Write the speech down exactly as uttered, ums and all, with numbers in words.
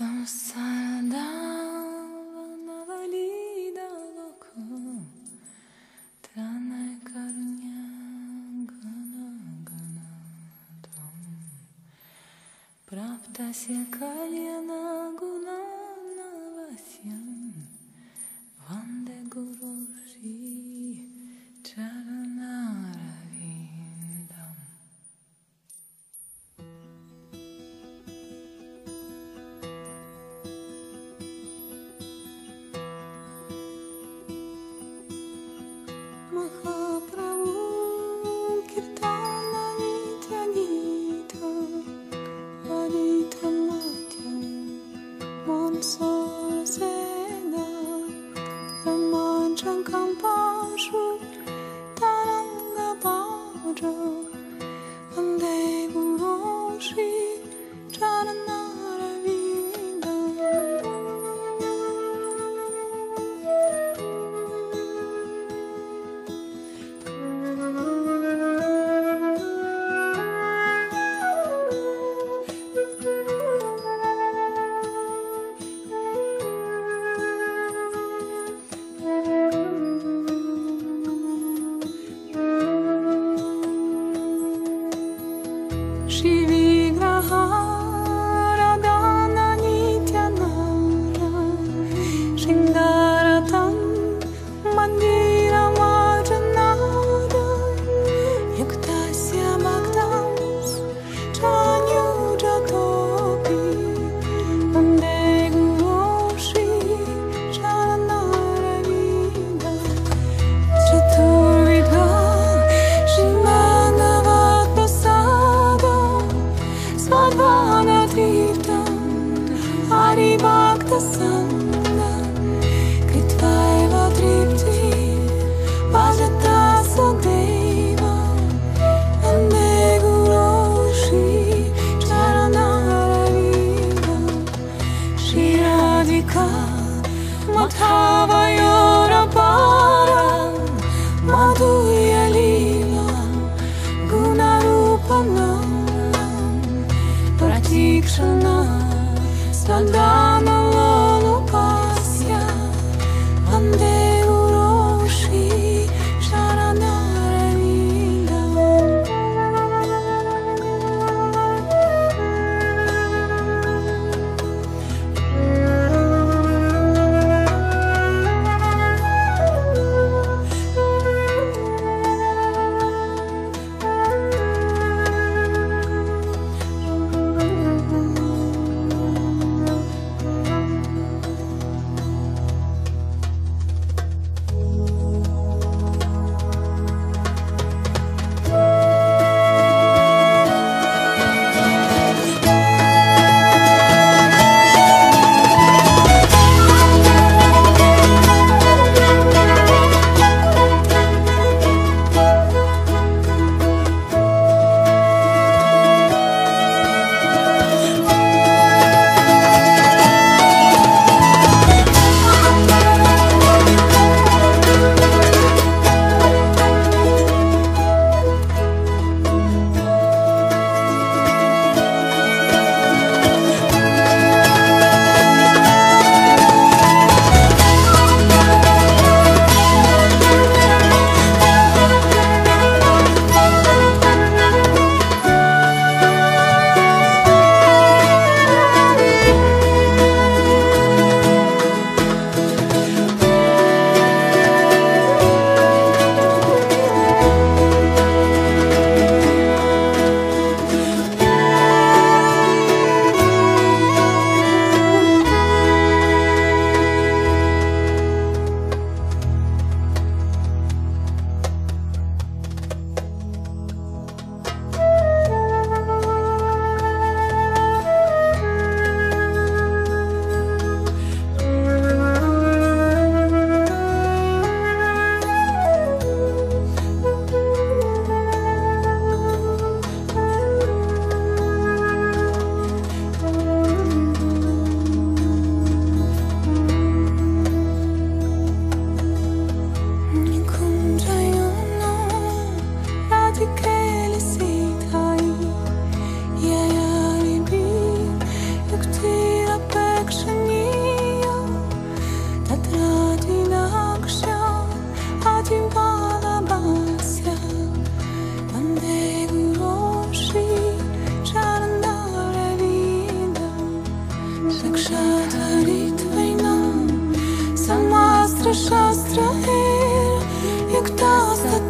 Правда секая на гуна навасян, ванде гуруши чаранаравиндам. Махапрабху киртанами тягито. Созена, манчан кампашу, таранга баджо, андегу роши, чаранара вида. Thank you. Израиль, и кто остался?